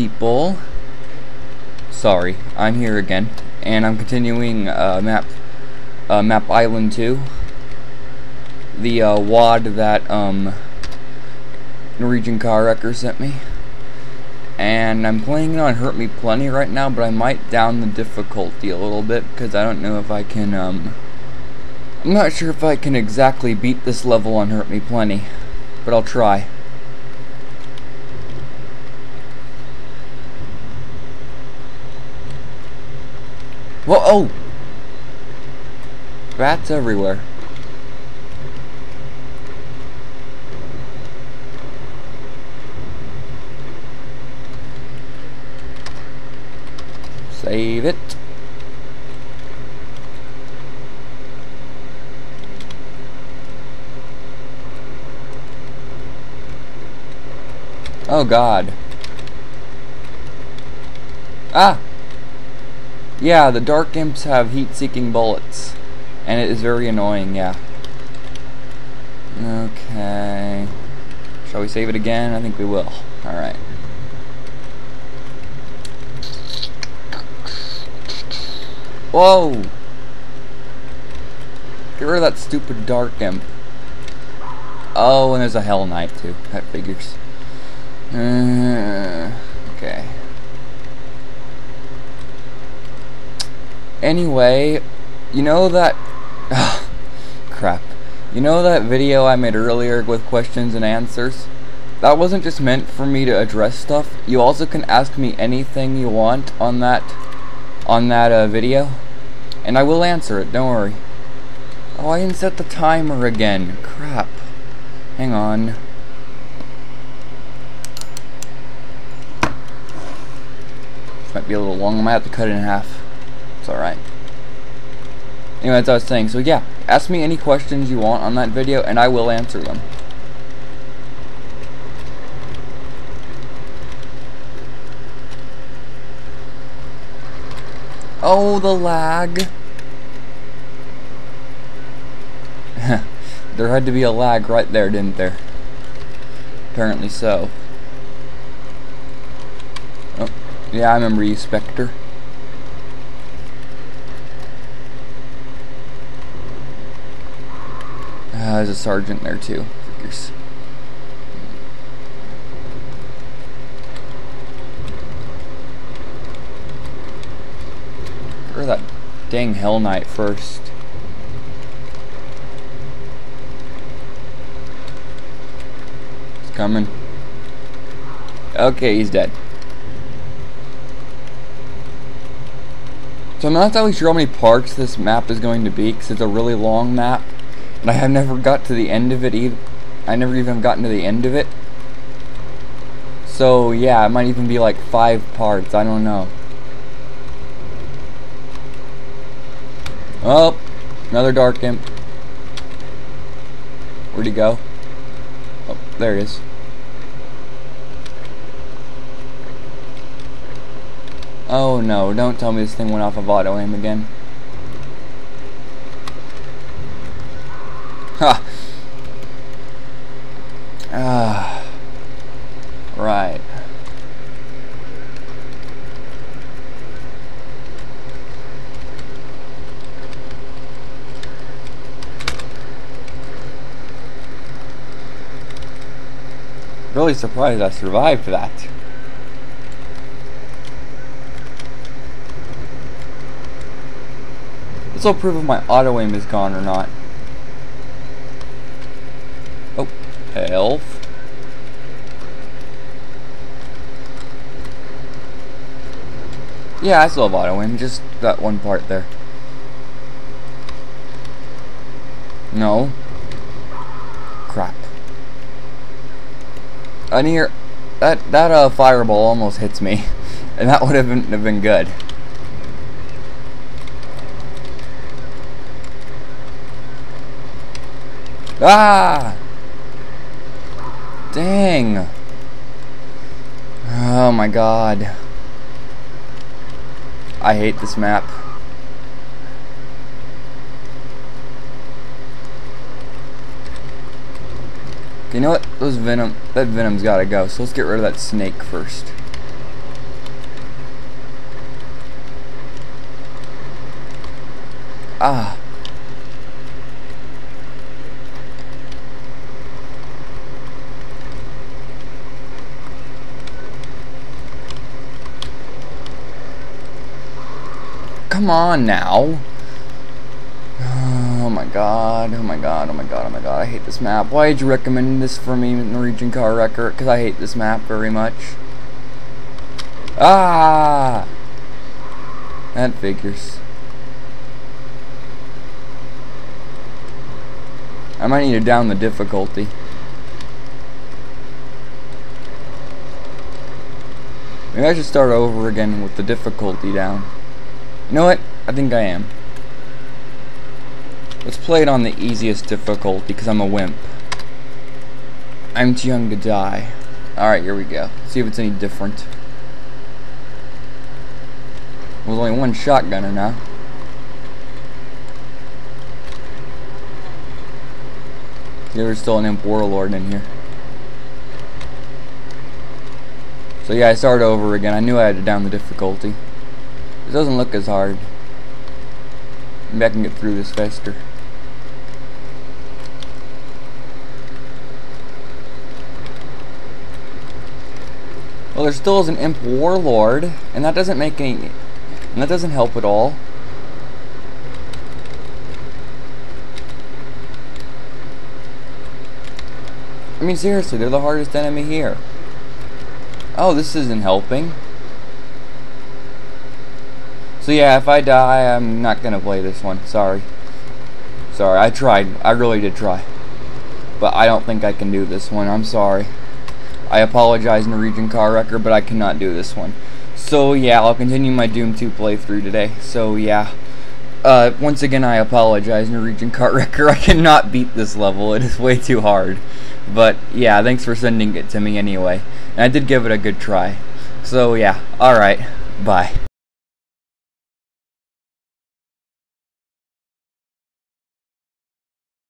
People, sorry, I'm here again, and I'm continuing Map Island 2, the wad that Norwegian Car Wrecker sent me, and I'm playing it on Hurt Me Plenty right now, but I might down the difficulty a little bit because I don't know if I can. I'm not sure if I can exactly beat this level on Hurt Me Plenty, but I'll try. Whoa! Oh! Bats everywhere. Save it. Oh God. Ah! Yeah, the dark imps have heat-seeking bullets, and it is very annoying, yeah. Okay. Shall we save it again? I think we will. Alright. Whoa! Get rid of that stupid dark imp. Oh, and there's a Hell Knight, too. That figures. Okay. Anyway, you know that crap. You know that video I made earlier with questions and answers? That wasn't just meant for me to address stuff. You also can ask me anything you want on that video, and I will answer it. Don't worry. Oh, I didn't set the timer again. Crap. Hang on. This might be a little long. I might have to cut it in half. Alright. Anyway, that's what I was saying. So yeah, ask me any questions you want on that video, and I will answer them. Oh, the lag. There had to be a lag right there, didn't there? Apparently so. Oh, yeah, I remember you, Spectre. There's a sergeant there too. Figures. Or that dang Hell Knight first. He's coming. Okay, he's dead. So I'm not entirely sure how many parts this map is going to be because it's a really long map. And I have never got to the end of it either. I never even gotten to the end of it. So yeah, it might even be like 5 parts. I don't know. Oh, another dark imp. Where'd he go? Oh, there he is. Oh no, don't tell me this thing went off of auto aim again. Ha! Right. Really surprised I survived that. This will prove if my auto aim is gone or not. Elf. Yeah, I still have auto aim, just that one part there. No. Crap. I near that fireball almost hits me, and that would have been good. Ah! Dang. Oh my God. I hate this map. You know what? That venom's gotta go. So let's get rid of that snake first. Ah. Come on now. Oh my god, oh my god, oh my god, oh my god, I hate this map. Why did you recommend this for me, Norwegian Car Wrecker? Because I hate this map very much. Ah! That figures. I might need to down the difficulty. Maybe I should start over again with the difficulty down. You know what? I think I am. Let's play it on the easiest difficulty, because I'm a wimp. I'm too young to die. Alright, here we go. See if it's any different. There's only one shotgunner now. There's still an imp warlord in here. So yeah, I started over again. I knew I had to down the difficulty. It doesn't look as hard. Maybe I can get through this faster. Well, there still is an imp warlord, and that doesn't make any... And that doesn't help at all. I mean, seriously, they're the hardest enemy here. Oh, this isn't helping. So yeah, if I die, I'm not gonna play this one. Sorry. Sorry, I tried. I really did try. But I don't think I can do this one. I'm sorry. I apologize, Norwegian Car Wrecker, but I cannot do this one. So yeah, I'll continue my Doom 2 playthrough today. So yeah, once again I apologize, Norwegian Car Wrecker. I cannot beat this level, it is way too hard. But yeah, thanks for sending it to me anyway. And I did give it a good try. So yeah, alright, bye.